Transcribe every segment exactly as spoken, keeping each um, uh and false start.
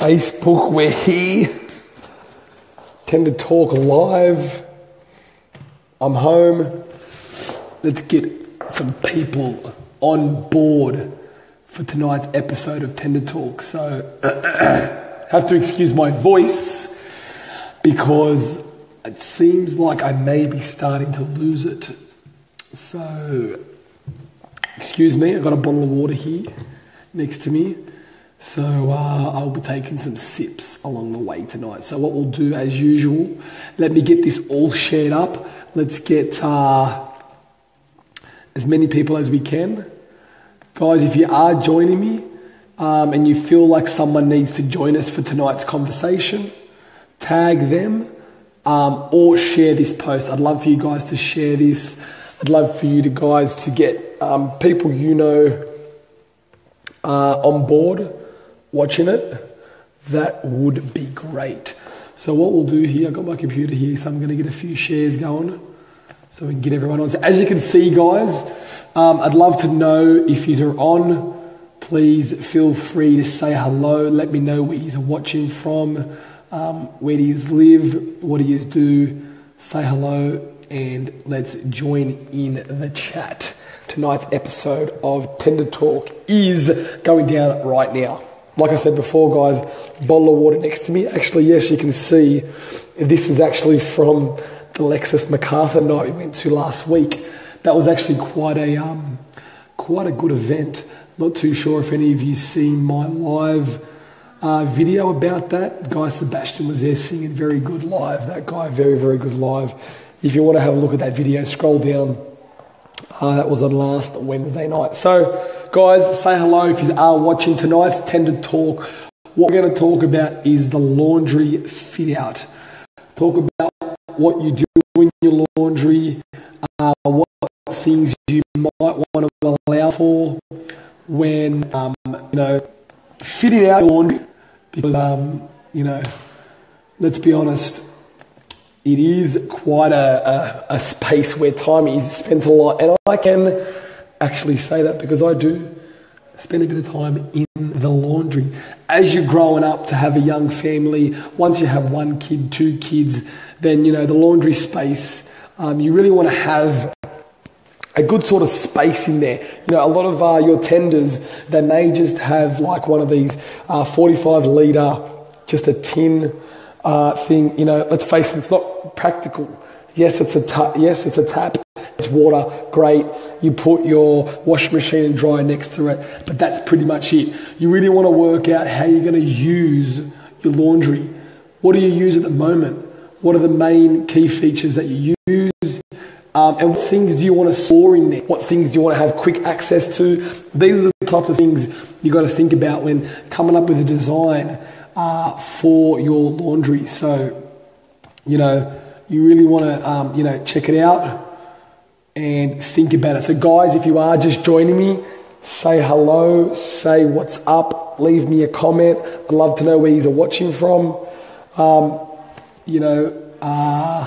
Facebook, we're here. Tender Talk live. I'm home. Let's get some people on board for tonight's episode of Tender Talk. So, have to excuse my voice because it seems like I may be starting to lose it. So, excuse me, I've got a bottle of water here next to me. So uh, I'll be taking some sips along the way tonight. So what we'll do as usual, let me get this all shared up. Let's get uh, as many people as we can. Guys, if you are joining me um, and you feel like someone needs to join us for tonight's conversation, tag them um, or share this post. I'd love for you guys to share this. I'd love for you to guys to get um, people you know uh, on board watching it. That would be great. So what we'll do here, I've got my computer here, so I'm going to get a few shares going so we can get everyone on. So as you can see, guys, um, I'd love to know if yous are on. Please feel free to say hello. Let me know where yous are watching from, um, where do yous live, what do yous do. Say hello and let's join in the chat. Tonight's episode of Tender Talk is going down right now. Like I said before, guys, bottle of water next to me. Actually, yes, you can see this is actually from the Lexus MacArthur night we went to last week. That was actually quite a um, quite a good event. Not too sure if any of you seen my live uh, video about that. Guy Sebastian was there singing very good live. That guy, very, very good live. If you want to have a look at that video, scroll down. Uh, that was on last Wednesday night. So, guys, say hello if you are watching tonight's Tender Talk. What we're going to talk about is the laundry fit out. Talk about what you do in your laundry, uh, what things you might want to allow for when, um, you know, fitting out your laundry. Because, um, you know, let's be honest, it is quite a, a, a space where time is spent a lot. And I can actually say that because I do spend a bit of time in the laundry. As you're growing up to have a young family, once you have one kid, two kids, then, you know, the laundry space, um, you really want to have a good sort of space in there. You know, a lot of uh, your tenders, they may just have like one of these uh, forty-five litre, just a tin Uh, thing, you know, let's face it, it's not practical. Yes, it's a ta- yes, it's a tap. It's water, great. You put your washing machine and dryer next to it, but that's pretty much it. You really want to work out how you're going to use your laundry. What do you use at the moment? What are the main key features that you use? Um, and what things do you want to store in there? What things do you want to have quick access to? These are the type of things you got to think about when coming up with a design Uh, for your laundry. So, you know, you really want to, um, you know, check it out and think about it. So guys, if you are just joining me, say hello, say what's up, leave me a comment. I'd love to know where you're watching from. Um, you know, uh,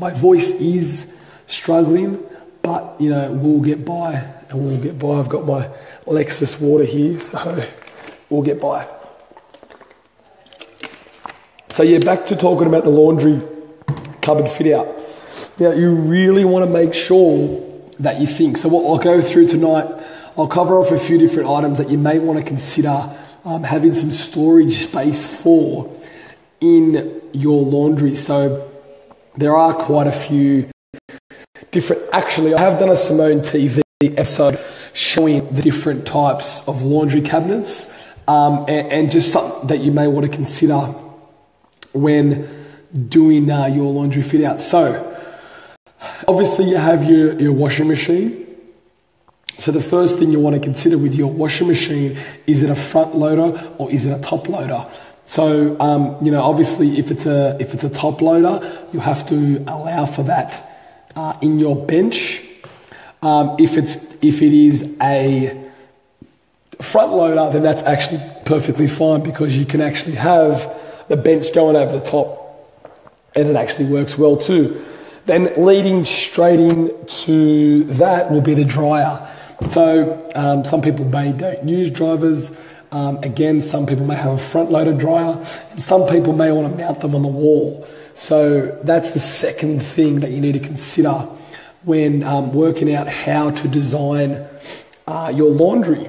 my voice is struggling, but, you know, we'll get by and we'll get by. I've got my Lexus water here, so we'll get by. So yeah, back to talking about the laundry cupboard fit out. Now you really want to make sure that you think. So what I'll go through tonight, I'll cover off a few different items that you may want to consider um, having some storage space for in your laundry. So there are quite a few different, actually I have done a Simone T V episode showing the different types of laundry cabinets um, and, and just something that you may want to consider when doing uh, your laundry fit out. So obviously you have your, your washing machine. So the first thing you want to consider with your washing machine, is it a front loader or is it a top loader? So, um, you know, obviously if it's a, if it's a top loader, you have to allow for that uh, in your bench. Um, if it's, if it is a front loader, then that's actually perfectly fine because you can actually have the bench going over the top and it actually works well too. Then leading straight into that will be the dryer. So um, some people may don't use dryers. Um, again, some people may have a front-loader dryer, and some people may want to mount them on the wall. So that's the second thing that you need to consider when um, working out how to design uh, your laundry.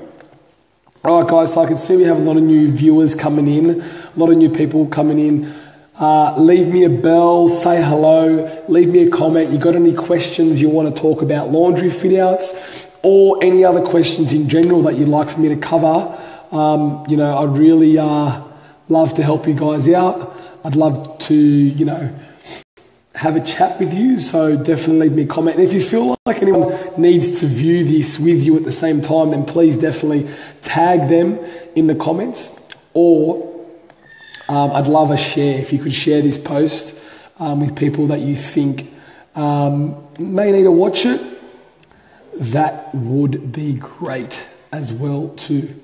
All right, guys, so I can see we have a lot of new viewers coming in, a lot of new people coming in. Uh, leave me a bell, say hello, leave me a comment. You got any questions you want to talk about laundry fit-outs or any other questions in general that you'd like for me to cover. Um, you know, I'd really uh, love to help you guys out. I'd love to, you know, have a chat with you, so definitely leave me a comment. And if you feel like anyone needs to view this with you at the same time, then please definitely tag them in the comments, or um, I'd love a share. If you could share this post um, with people that you think um, may need to watch it, that would be great as well too.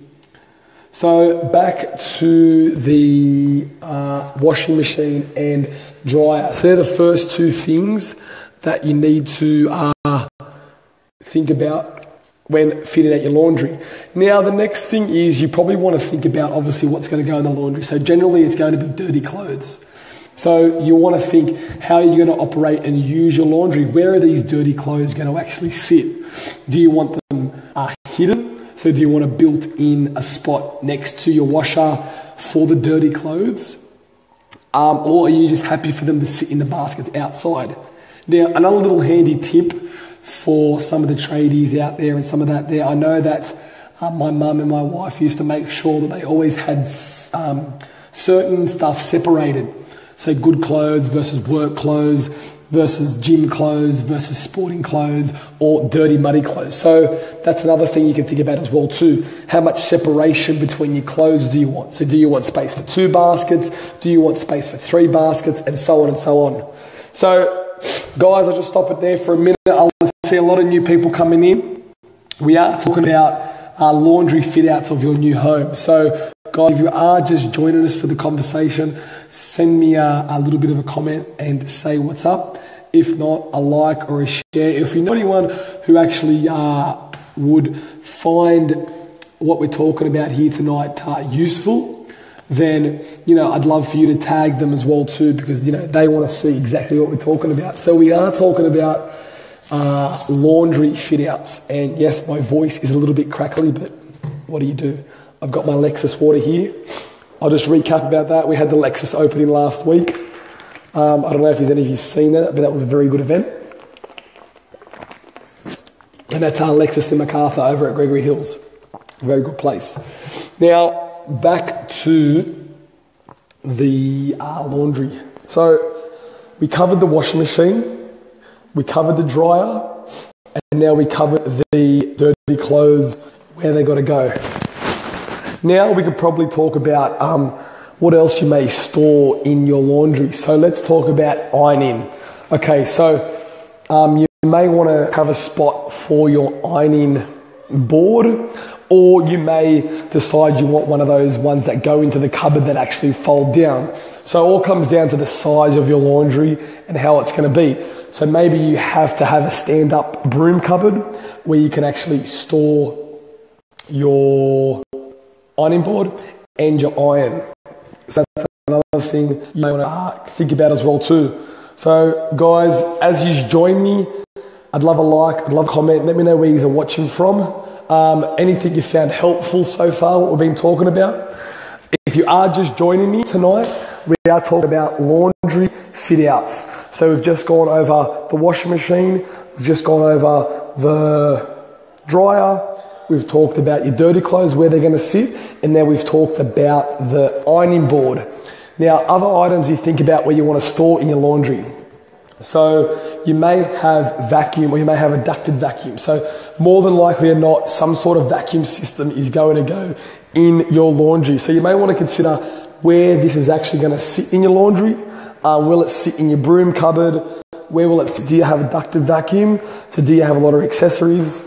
So back to the uh, washing machine and dryer. So they're the first two things that you need to uh, think about when fitting out your laundry. Now the next thing is you probably want to think about obviously what's going to go in the laundry. So generally it's going to be dirty clothes. So you want to think how are you going to operate and use your laundry. Where are these dirty clothes going to actually sit? Do you want them uh, hidden? So do you want to built in a spot next to your washer for the dirty clothes? Um, or are you just happy for them to sit in the basket outside? Now, another little handy tip for some of the tradies out there and some of that there. I know that uh, my mum and my wife used to make sure that they always had um, certain stuff separated. So good clothes versus work clothes, versus gym clothes, versus sporting clothes, or dirty, muddy clothes. So that's another thing you can think about as well too. How much separation between your clothes do you want? So do you want space for two baskets? Do you want space for three baskets? And so on and so on. So guys, I'll just stop it there for a minute. I see a lot of new people coming in. We are talking about uh, laundry fit outs of your new home. So guys, if you are just joining us for the conversation, send me a, a little bit of a comment and say what's up. If not, a like or a share. If you know anyone who actually uh, would find what we're talking about here tonight uh, useful, then, you know, I'd love for you to tag them as well too, because, you know, they want to see exactly what we're talking about. So we are talking about uh, laundry fit outs. And yes, my voice is a little bit crackly, but what do you do? I've got my Lexus water here. I'll just recap about that. We had the Lexus opening last week. Um, I don't know if any of you have seen that, but that was a very good event. And that's our Lexus MacArthur over at Gregory Hills. Very good place. Now, back to the uh, laundry. So, we covered the washing machine. We covered the dryer. And now we covered the dirty clothes, where they got to go. Now we could probably talk about um, what else you may store in your laundry. So let's talk about ironing. Okay, so um, you may want to have a spot for your ironing board, or you may decide you want one of those ones that go into the cupboard that actually fold down. So it all comes down to the size of your laundry and how it's going to be. So maybe you have to have a stand-up broom cupboard where you can actually store your ironing board and your iron. So that's another thing you want to think about as well too. So guys, as you join me, I'd love a like, I'd love a comment, let me know where you're watching from. Um, anything you found helpful so far, what we've been talking about. If you are just joining me tonight, we are talking about laundry fit outs. So we've just gone over the washing machine, we've just gone over the dryer, we've talked about your dirty clothes, where they're going to sit, and now we've talked about the ironing board. Now, other items you think about where you want to store in your laundry. So you may have vacuum, or you may have a ducted vacuum. So more than likely or not, some sort of vacuum system is going to go in your laundry. So you may want to consider where this is actually going to sit in your laundry. Uh, will it sit in your broom cupboard? Where will it sit? Do you have a ducted vacuum? So do you have a lot of accessories?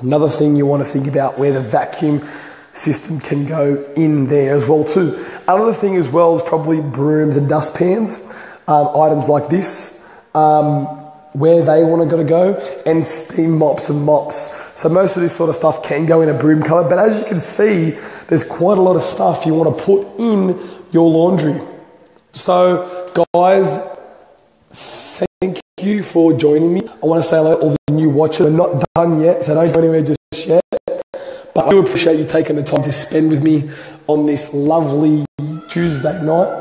Another thing you want to think about where the vacuum system can go in there as well too. Another thing as well is probably brooms and dustpans, um, items like this, um, where they want to go, and steam mops and mops. So most of this sort of stuff can go in a broom colour, but as you can see, there's quite a lot of stuff you want to put in your laundry. So guys, thank you for joining me. I want to say hello to all the new watchers. We're not done yet, so don't go anywhere just yet. But I do appreciate you taking the time to spend with me on this lovely Tuesday night.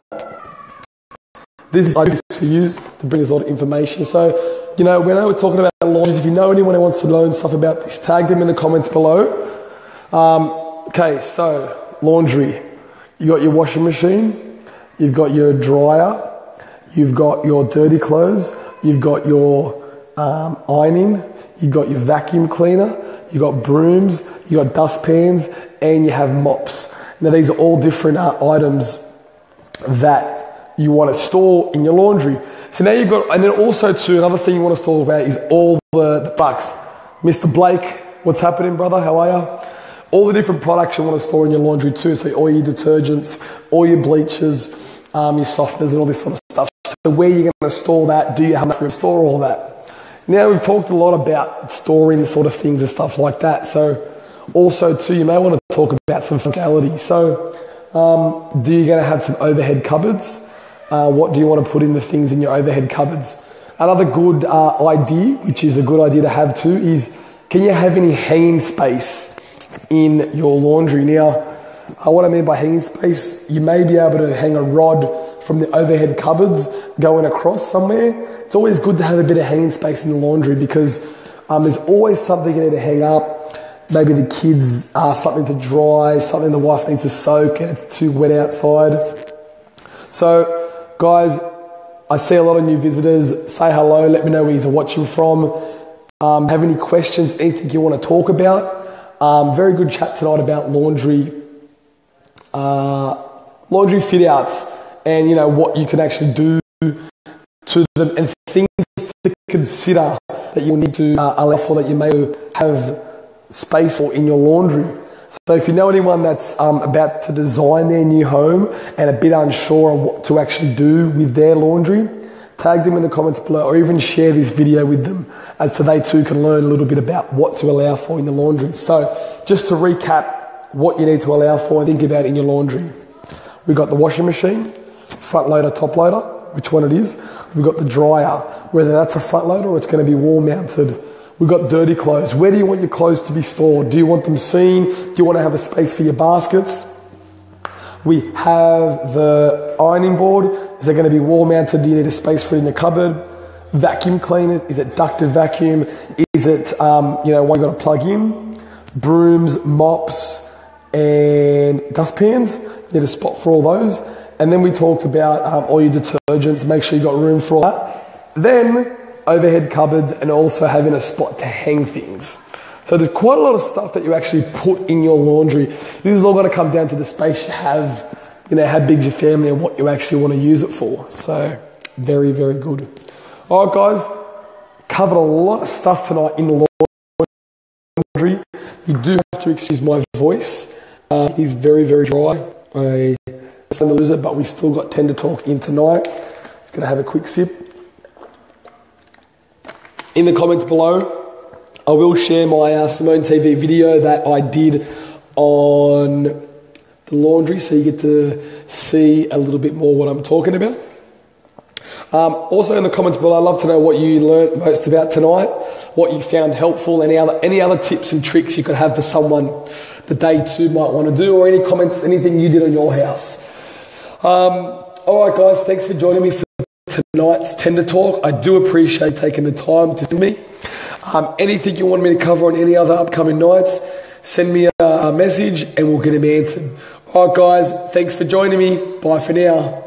This is, I do this for you, to bring us a lot of information. So, you know, when I was talking about laundries, if you know anyone who wants to learn stuff about this, tag them in the comments below. Um, okay, so laundry. You got your washing machine, you've got your dryer, you've got your dirty clothes, you've got your um, ironing, you've got your vacuum cleaner, you've got brooms, you've got dustpans, and you have mops. Now, these are all different uh, items that you want to store in your laundry. So now you've got, and then also too, another thing you want to store about is all the, the bucks. Mister Blake, what's happening, brother? How are you? All the different products you want to store in your laundry too. So all your detergents, all your bleachers, um, your softeners, and all this sort of stuff. So where you're going to store that? Do you have to store all that? Now, we've talked a lot about storing sort of things and stuff like that. So also too, you may want to talk about some functionality. So um, do you going to have some overhead cupboards? Uh, what do you want to put in the things in your overhead cupboards? Another good uh, idea, which is a good idea to have too, is can you have any hanging space in your laundry? Now, uh, what I mean by hanging space, you may be able to hang a rod from the overhead cupboards going across somewhere. It's always good to have a bit of hanging space in the laundry because um, there's always something you need to hang up. Maybe the kids are uh, something to dry, something the wife needs to soak and it's too wet outside. So guys, I see a lot of new visitors. Say hello, let me know where you're watching from. Um, have any questions, anything you want to talk about? Um, very good chat tonight about laundry, uh, laundry fit outs and you know what you can actually do to them and things to consider that you need to uh, allow for that you may have space for in your laundry. So if you know anyone that's um, about to design their new home and a bit unsure on what to actually do with their laundry, tag them in the comments below or even share this video with them as so they too can learn a little bit about what to allow for in the laundry. So just to recap what you need to allow for and think about in your laundry. We've got the washing machine, front loader, top loader, which one it is. We've got the dryer, whether that's a front loader or it's going to be wall mounted. We've got dirty clothes. Where do you want your clothes to be stored? Do you want them seen? Do you want to have a space for your baskets? We have the ironing board. Is it going to be wall mounted? Do you need a space for it in the cupboard? Vacuum cleaners. Is it ducted vacuum? Is it, um, you know, one you've got to plug in? Brooms, mops, and dustpans. You need a spot for all those. And then we talked about um, all your detergents, make sure you got room for all that. Then overhead cupboards and also having a spot to hang things. So there's quite a lot of stuff that you actually put in your laundry. This is all gonna come down to the space you have, you know, how big's your family and what you actually wanna use it for. So very, very good. All right guys, covered a lot of stuff tonight in the laundry. You do have to excuse my voice. Uh, it is very, very dry. I the loser, but we still got Tender Talk in tonight. It's going to have a quick sip. In the comments below, I will share my uh, Simone T V video that I did on the laundry, so you get to see a little bit more what I'm talking about. Um, also in the comments below, I'd love to know what you learnt most about tonight, what you found helpful, any other, any other tips and tricks you could have for someone that they too might want to do, or any comments, anything you did on your house. Um, all right, guys, thanks for joining me for tonight's Tender Talk. I do appreciate taking the time to send me. Um, anything you want me to cover on any other upcoming nights, send me a, a message and we'll get them answered. All right, guys, thanks for joining me. Bye for now.